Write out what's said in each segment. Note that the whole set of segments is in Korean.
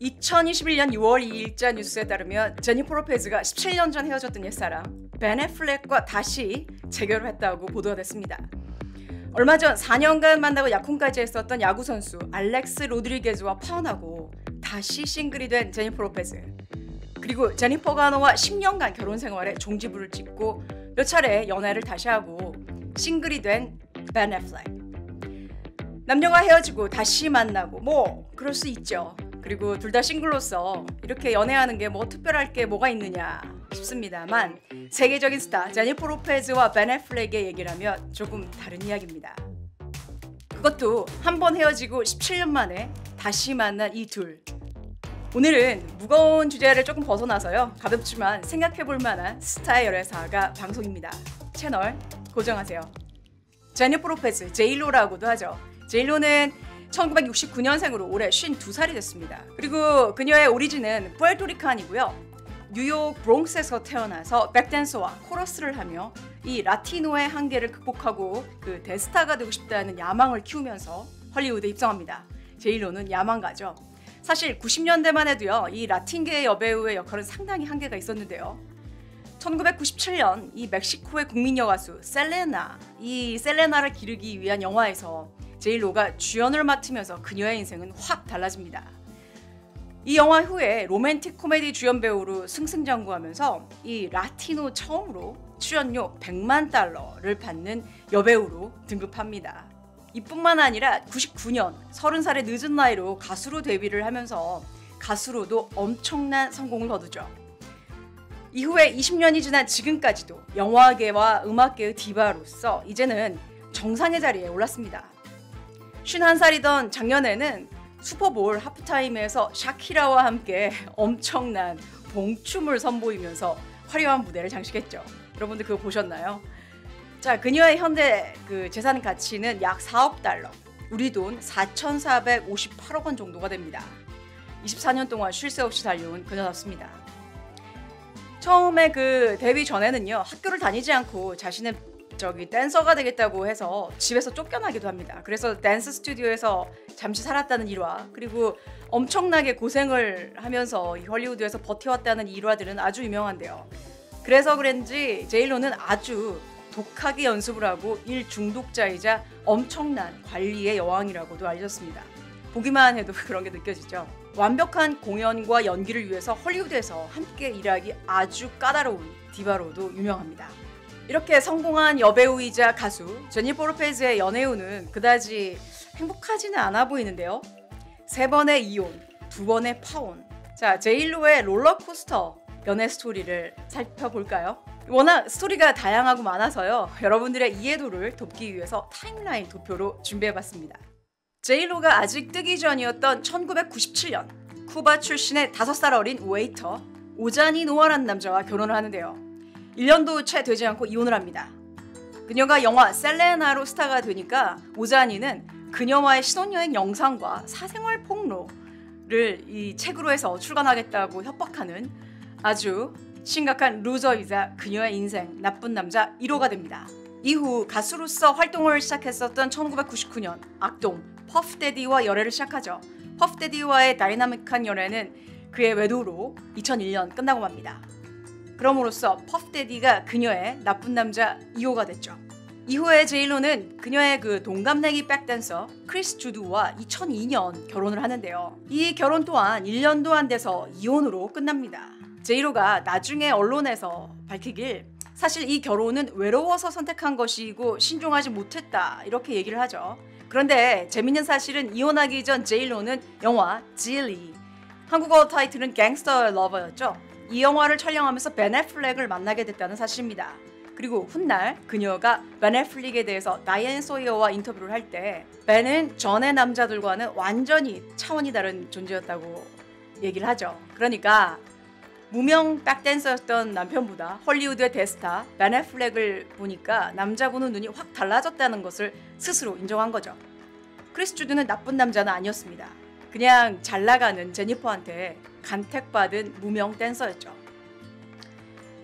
2021년 6월 2일자 뉴스에 따르면 제니퍼 로페즈가 17년 전 헤어졌던 옛사람 벤 애플렉과 다시 재결혼했다고 보도가 됐습니다. 얼마 전 4년간 만나고 약혼까지 했었던 야구선수 알렉스 로드리게즈와 파혼하고 다시 싱글이 된 제니퍼 로페즈, 그리고 제니퍼 가너와 10년간 결혼 생활에 종지부를 찍고 몇 차례 연애를 다시 하고 싱글이 된 벤 애플렉. 남녀가 헤어지고 다시 만나고 뭐 그럴 수 있죠. 그리고 둘 다 싱글로서 이렇게 연애하는 게 뭐 특별할 게 뭐가 있느냐 싶습니다만, 세계적인 스타 제니퍼 로페즈와 벤 애플렉의 얘기라면 조금 다른 이야기입니다. 그것도 한 번 헤어지고 17년 만에 다시 만난 이 둘. 오늘은 무거운 주제를 조금 벗어나서요, 가볍지만 생각해볼 만한 스타의 열애사가 방송입니다. 채널 고정하세요. 제니퍼 로페즈, 제일로라고도 하죠. 제일로는 1969년생으로 올해 52살이 됐습니다. 그리고 그녀의 오리진은 푸에르토리칸이고요. 뉴욕 브롱스에서 태어나서 백댄서와 코러스를 하며 이 라티노의 한계를 극복하고 그 대스타가 되고 싶다는 야망을 키우면서 할리우드에 입성합니다. 제일로는 야망가죠. 사실 90년대만 해도요, 이 라틴계의 여배우의 역할은 상당히 한계가 있었는데요. 1997년 이 멕시코의 국민여 가수 셀레나, 이 셀레나를 기르기 위한 영화에서 제일로가 주연을 맡으면서 그녀의 인생은 확 달라집니다. 이 영화 후에 로맨틱 코미디 주연 배우로 승승장구하면서 이 라티노 처음으로 출연료 100만 달러를 받는 여배우로 등극합니다. 이뿐만 아니라 99년 30살의 늦은 나이로 가수로 데뷔를 하면서 가수로도 엄청난 성공을 거두죠. 이후에 20년이 지난 지금까지도 영화계와 음악계의 디바로서 이제는 정상의 자리에 올랐습니다. 51살이던 작년에는 슈퍼볼 하프타임에서 샤키라와 함께 엄청난 봉춤을 선보이면서 화려한 무대를 장식했죠. 여러분들 그거 보셨나요? 자, 그녀의 현재 그 재산 가치는 약 4억 달러, 우리 돈 4,458억 원 정도가 됩니다. 24년 동안 쉴 새 없이 달려온 그녀답습니다. 처음에 그 데뷔 전에는요, 학교를 다니지 않고 자신의 댄서가 되겠다고 해서 집에서 쫓겨나기도 합니다. 그래서 댄스 스튜디오에서 잠시 살았다는 일화, 그리고 엄청나게 고생을 하면서 할리우드에서 버텨왔다는 일화들은 아주 유명한데요. 그래서 그런지 제일로는 아주 독하게 연습을 하고 일 중독자이자 엄청난 관리의 여왕이라고도 알려졌습니다. 보기만 해도 그런 게 느껴지죠. 완벽한 공연과 연기를 위해서 할리우드에서 함께 일하기 아주 까다로운 디바로도 유명합니다. 이렇게 성공한 여배우이자 가수 제니퍼 로페즈의 연애운은 그다지 행복하지는 않아 보이는데요. 3번의 이혼, 2번의 파혼. 자, 제일로의 롤러코스터 연애 스토리를 살펴볼까요? 워낙 스토리가 다양하고 많아서요, 여러분들의 이해도를 돕기 위해서 타임라인 도표로 준비해봤습니다. 제일로가 아직 뜨기 전이었던 1997년, 쿠바 출신의 5살 어린 웨이터 오자니 노아라는 남자와 결혼을 하는데요. 1년도 채 되지 않고 이혼을 합니다. 그녀가 영화 셀레나로 스타가 되니까 오자니는 그녀와의 신혼여행 영상과 사생활 폭로를 이 책으로 해서 출간하겠다고 협박하는 아주 심각한 루저이자 그녀의 인생 나쁜 남자 1호가 됩니다. 이후 가수로서 활동을 시작했었던 1999년 악동 퍼프데디와 열애를 시작하죠. 퍼프데디와의 다이나믹한 연애는 그의 외도로 2001년 끝나고 맙니다. 그럼으로써 퍼프데디가 그녀의 나쁜 남자 2호가 됐죠. 이후에 제일로는 그녀의 그 동갑내기 백댄서 크리스 주드와 2002년 결혼을 하는데요. 이 결혼 또한 1년도 안 돼서 이혼으로 끝납니다. 제일로가 나중에 언론에서 밝히길, 사실 이 결혼은 외로워서 선택한 것이고 신중하지 못했다, 이렇게 얘기를 하죠. 그런데 재밌는 사실은 이혼하기 전 제일로는 영화 질리, 한국어 타이틀은 갱스터 러버였죠. 이 영화를 촬영하면서 벤 애플렉을 만나게 됐다는 사실입니다. 그리고 훗날 그녀가 벤 애플렉에 대해서 다이앤 소이어와 인터뷰를 할 때 벤은 전의 남자들과는 완전히 차원이 다른 존재였다고 얘기를 하죠. 그러니까 무명 백댄서였던 남편보다 할리우드의 대스타 벤 애플렉을 보니까 남자분의 눈이 확 달라졌다는 것을 스스로 인정한 거죠. 크리스 주드는 나쁜 남자는 아니었습니다. 그냥 잘나가는 제니퍼한테 간택받은 무명 댄서였죠.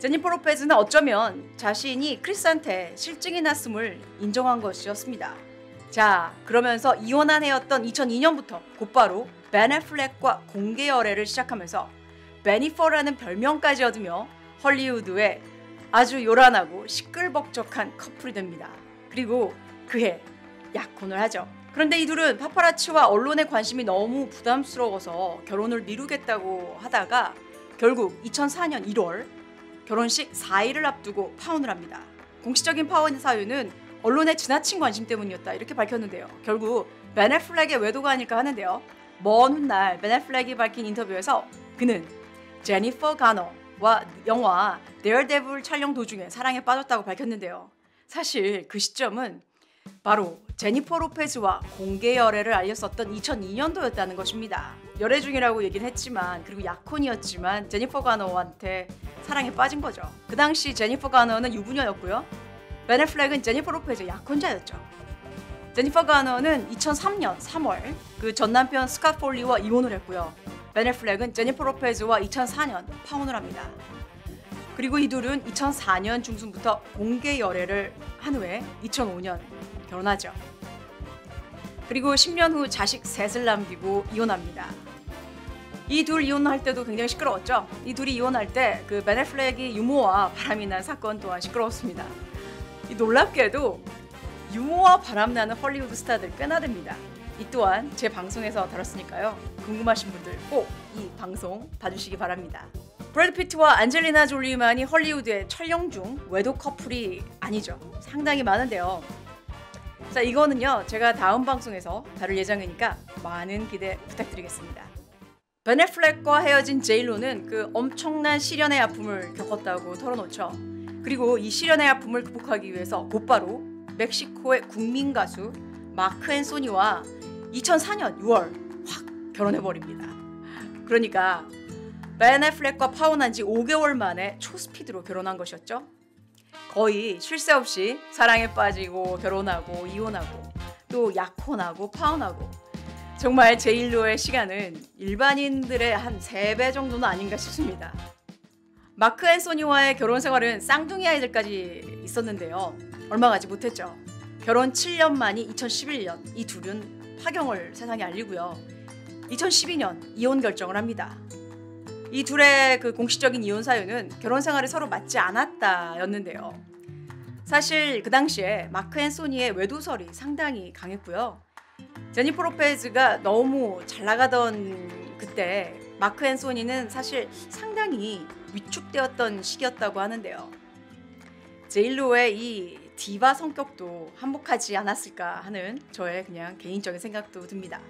제니퍼 로페즈는 어쩌면 자신이 크리스한테 실증이 났음을 인정한 것이었습니다. 자, 그러면서 이혼한 해였던 2002년부터 곧바로 벤 애플렉과 공개 열애를 시작하면서 베니퍼라는 별명까지 얻으며 헐리우드의 아주 요란하고 시끌벅적한 커플이 됩니다. 그리고 그해 약혼을 하죠. 그런데 이 둘은 파파라치와 언론의 관심이 너무 부담스러워서 결혼을 미루겠다고 하다가 결국 2004년 1월 결혼식 4일을 앞두고 파혼을 합니다. 공식적인 파혼 사유는 언론의 지나친 관심 때문이었다 이렇게 밝혔는데요. 결국 벤 애플렉의 외도가 아닐까 하는데요. 먼 훗날 벤 애플렉이 밝힌 인터뷰에서 그는 제니퍼 가너와 영화 데어데블 촬영 도중에 사랑에 빠졌다고 밝혔는데요. 사실 그 시점은 바로 제니퍼 로페즈와 공개 열애를 알렸었던 2002년도였다는 것입니다. 열애 중이라고 얘기는 했지만 그리고 약혼이었지만 제니퍼 가너한테 사랑에 빠진 거죠. 그 당시 제니퍼 가너는 유부녀였고요. 벤 애플렉은 제니퍼 로페즈의 약혼자였죠. 제니퍼 가너는 2003년 3월 그 전 남편 스캇 폴리와 이혼을 했고요. 벤 애플렉은 제니퍼 로페즈와 2004년 파혼을 합니다. 그리고 이 둘은 2004년 중순부터 공개 열애를 한 후에 2005년 결혼하죠. 그리고 10년 후 자식 셋을 남기고 이혼합니다. 이 둘 이혼할 때도 굉장히 시끄러웠죠. 이 둘이 이혼할 때 그 벤 애플렉이 유모와 바람이 난 사건 또한 시끄러웠습니다. 이 놀랍게도 유모와 바람나는 헐리우드 스타들 꽤나 됩니다. 이 또한 제 방송에서 다뤘으니까요. 궁금하신 분들 꼭 이 방송 봐주시기 바랍니다. 브래드 피트와 안젤리나 졸리만이 헐리우드의 촬영 중 외도 커플이 아니죠. 상당히 많은데요. 자, 이거는요 제가 다음 방송에서 다룰 예정이니까 많은 기대 부탁드리겠습니다. 벤 애플렉과 헤어진 제일로는 그 엄청난 시련의 아픔을 겪었다고 털어놓죠. 그리고 이 시련의 아픔을 극복하기 위해서 곧바로 멕시코의 국민 가수 마크 앤소니와 2004년 6월 확 결혼해버립니다. 그러니까 벤 애플렉과 파혼한 지 5개월 만에 초스피드로 결혼한 것이었죠. 거의 쉴 새 없이 사랑에 빠지고 결혼하고 이혼하고 또 약혼하고 파혼하고 정말 제일로의 시간은 일반인들의 한 3배 정도는 아닌가 싶습니다. 마크 앤소니와의 결혼 생활은 쌍둥이 아이들까지 있었는데요. 얼마 가지 못했죠. 결혼 7년 만인 2011년 이 둘은 파경을 세상에 알리고요. 2012년 이혼 결정을 합니다. 이 둘의 그 공식적인 이혼 사유는 결혼 생활이 서로 맞지 않았다였는데요. 사실 그 당시에 마크 앤소니의 외도설이 상당히 강했고요. 제니퍼 로페즈가 너무 잘 나가던 그때 마크 앤소니는 사실 상당히 위축되었던 시기였다고 하는데요. 제일로의 이 디바 성격도 한몫하지 않았을까 하는 저의 그냥 개인적인 생각도 듭니다.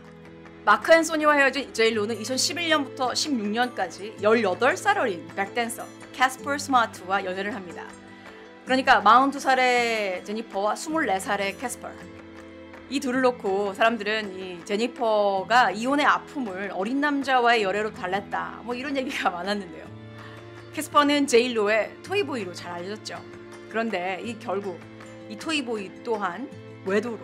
마크 앤소니와 헤어진 제일로는 2011년부터 16년까지 18살 어린 백댄서 캐스퍼 스마트와 연애를 합니다. 그러니까 42살의 제니퍼와 24살의 캐스퍼. 이 둘을 놓고 사람들은 이 제니퍼가 이혼의 아픔을 어린 남자와의 열애로 달랬다 뭐 이런 얘기가 많았는데요. 캐스퍼는 제일로의 토이보이로 잘 알려졌죠. 그런데 이 결국 이 토이보이 또한 외도로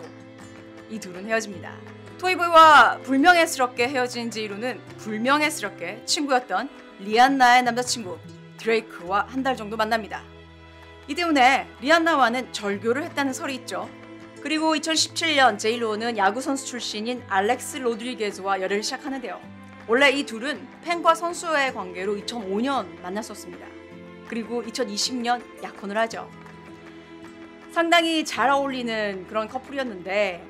이 둘은 헤어집니다. 토이보이와 불명예스럽게 헤어진 제일로는 불명예스럽게 친구였던 리안나의 남자친구 드레이크와 한 달 정도 만납니다. 이 때문에 리안나와는 절교를 했다는 설이 있죠. 그리고 2017년 제일로는 야구선수 출신인 알렉스 로드리게즈와 열애를 시작하는데요. 원래 이 둘은 팬과 선수의 관계로 2005년 만났었습니다. 그리고 2020년 약혼을 하죠. 상당히 잘 어울리는 그런 커플이었는데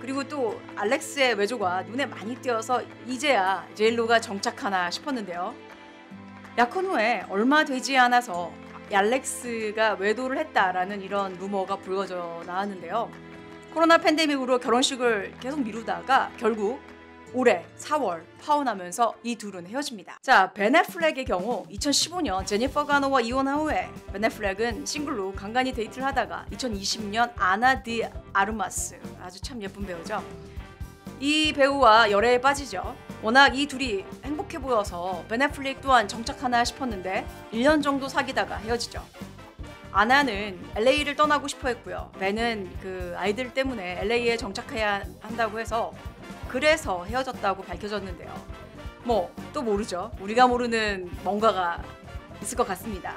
그리고 또 알렉스의 외조가 눈에 많이 띄어서 이제야 제일로가 정착하나 싶었는데요. 약혼 후에 얼마 되지 않아서 알렉스가 외도를 했다라는 이런 루머가 불거져 나왔는데요. 코로나 팬데믹으로 결혼식을 계속 미루다가 결국 올해 4월 파혼하면서 이 둘은 헤어집니다. 자, 벤 애플렉의 경우 2015년 제니퍼 가너와 이혼한 후에 벤 애플렉은 싱글로 간간히 데이트를 하다가 2020년 아나 디 아르마스, 아주 참 예쁜 배우죠. 이 배우와 열애에 빠지죠. 워낙 이 둘이 행복해 보여서 벤 애플렉 또한 정착하나 싶었는데 1년 정도 사귀다가 헤어지죠. 아나는 LA를 떠나고 싶어 했고요. 벤은 그 아이들 때문에 LA에 정착해야 한다고 해서 그래서 헤어졌다고 밝혀졌는데요. 뭐 또 모르죠. 우리가 모르는 뭔가가 있을 것 같습니다.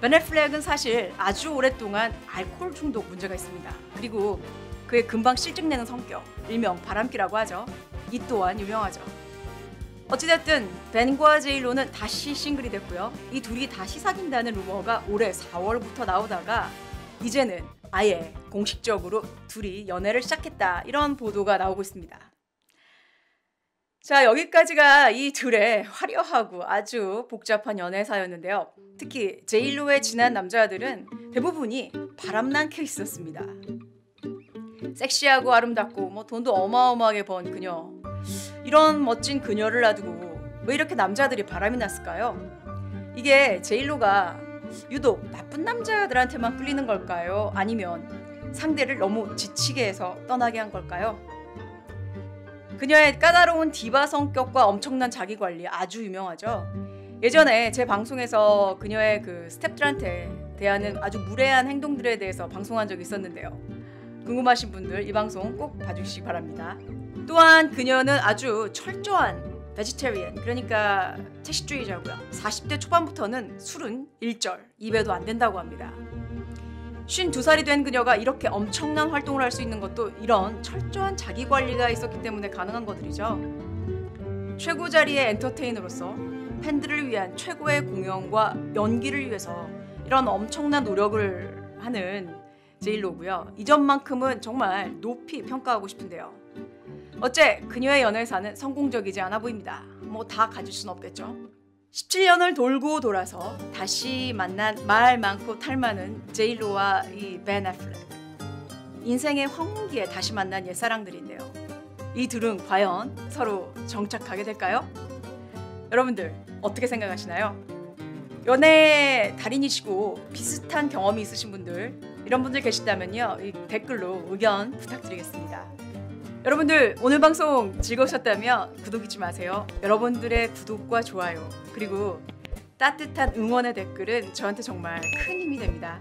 벤 애플렉은 사실 아주 오랫동안 알코올 중독 문제가 있습니다. 그리고 그의 금방 실증내는 성격, 일명 바람기라고 하죠. 이 또한 유명하죠. 어찌됐든 벤과 제일로는 다시 싱글이 됐고요. 이 둘이 다시 사귄다는 루머가 올해 4월부터 나오다가 이제는 아예 공식적으로 둘이 연애를 시작했다, 이런 보도가 나오고 있습니다. 자, 여기까지가 이 둘의 화려하고 아주 복잡한 연애사였는데요. 특히 제일로의 지난 남자들은 대부분이 바람난 케이스였습니다. 섹시하고 아름답고 뭐 돈도 어마어마하게 번 그녀, 이런 멋진 그녀를 놔두고 왜 이렇게 남자들이 바람이 났을까요? 이게 제일로가 유독 나쁜 남자들한테만 끌리는 걸까요? 아니면 상대를 너무 지치게 해서 떠나게 한 걸까요? 그녀의 까다로운 디바 성격과 엄청난 자기관리, 아주 유명하죠. 예전에 제 방송에서 그녀의 그 스태프들한테 대하는 아주 무례한 행동들에 대해서 방송한 적이 있었는데요. 궁금하신 분들 이 방송 꼭 봐주시기 바랍니다. 또한 그녀는 아주 철저한 베지테리언, 그러니까 채식주의자고요. 40대 초반부터는 술은 1절, 입에도 안 된다고 합니다. 52살이 된 그녀가 이렇게 엄청난 활동을 할 수 있는 것도 이런 철저한 자기관리가 있었기 때문에 가능한 것들이죠. 최고 자리의 엔터테이너로서 팬들을 위한 최고의 공연과 연기를 위해서 이런 엄청난 노력을 하는 제일로고요. 이전만큼은 정말 높이 평가하고 싶은데요. 어째 그녀의 연애사는 성공적이지 않아 보입니다. 뭐 다 가질 순 없겠죠. 17년을 돌고 돌아서 다시 만난 말 많고 탈 많은 제일로와 이 벤 애플렉, 인생의 황혼기에 다시 만난 옛사랑들인데요. 이 둘은 과연 서로 정착하게 될까요? 여러분들 어떻게 생각하시나요? 연애 달인이시고 비슷한 경험이 있으신 분들, 이런 분들 계시다면요, 이 댓글로 의견 부탁드리겠습니다. 여러분들 오늘 방송 즐거우셨다면 구독 잊지 마세요. 여러분들의 구독과 좋아요, 그리고 따뜻한 응원의 댓글은 저한테 정말 큰 힘이 됩니다.